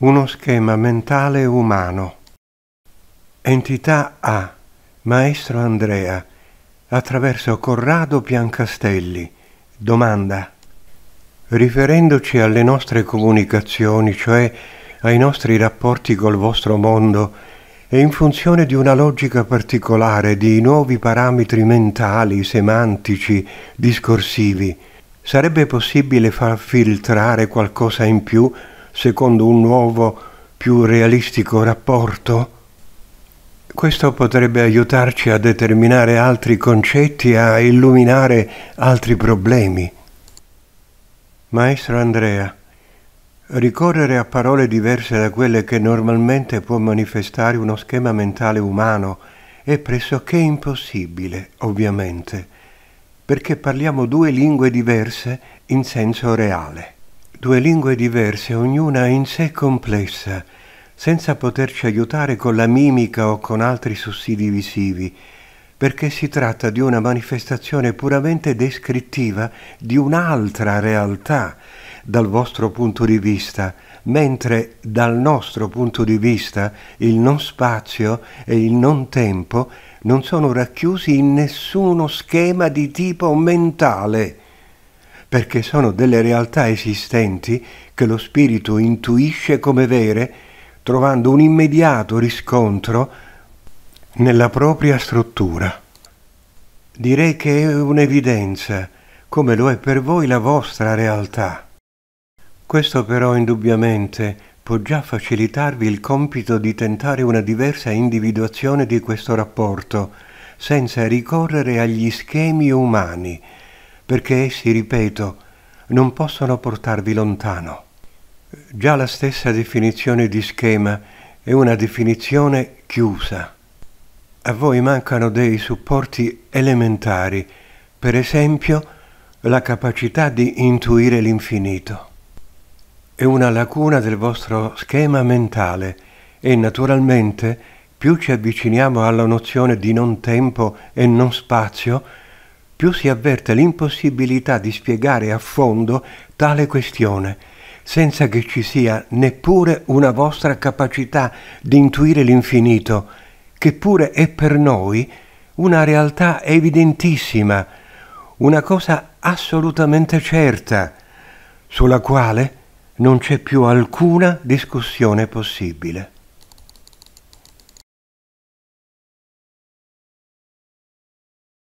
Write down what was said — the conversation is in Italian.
uno schema mentale umano. Entità A, Maestro Andrea, attraverso Corrado Piancastelli. Domanda. Riferendoci alle nostre comunicazioni, cioè ai nostri rapporti col vostro mondo, e in funzione di una logica particolare, di nuovi parametri mentali, semantici, discorsivi, sarebbe possibile far filtrare qualcosa in più secondo un nuovo, più realistico rapporto? Questo potrebbe aiutarci a determinare altri concetti, a illuminare altri problemi. Maestro Andrea, ricorrere a parole diverse da quelle che normalmente può manifestare uno schema mentale umano è pressoché impossibile, ovviamente, perché parliamo due lingue diverse in senso reale. Due lingue diverse, ognuna in sé complessa, senza poterci aiutare con la mimica o con altri sussidi visivi, perché si tratta di una manifestazione puramente descrittiva di un'altra realtà dal vostro punto di vista, mentre dal nostro punto di vista il non spazio e il non tempo non sono racchiusi in nessuno schema di tipo mentale, perché sono delle realtà esistenti che lo spirito intuisce come vere, trovando un immediato riscontro nella propria struttura. Direi che è un'evidenza, come lo è per voi la vostra realtà. Questo però indubbiamente può già facilitarvi il compito di tentare una diversa individuazione di questo rapporto, senza ricorrere agli schemi umani, perché essi, ripeto, non possono portarvi lontano. Già la stessa definizione di schema è una definizione chiusa. A voi mancano dei supporti elementari, per esempio la capacità di intuire l'infinito. È una lacuna del vostro schema mentale e naturalmente più ci avviciniamo alla nozione di non tempo e non spazio, più si avverte l'impossibilità di spiegare a fondo tale questione, senza che ci sia neppure una vostra capacità di intuire l'infinito, che pure è per noi una realtà evidentissima, una cosa assolutamente certa, sulla quale non c'è più alcuna discussione possibile.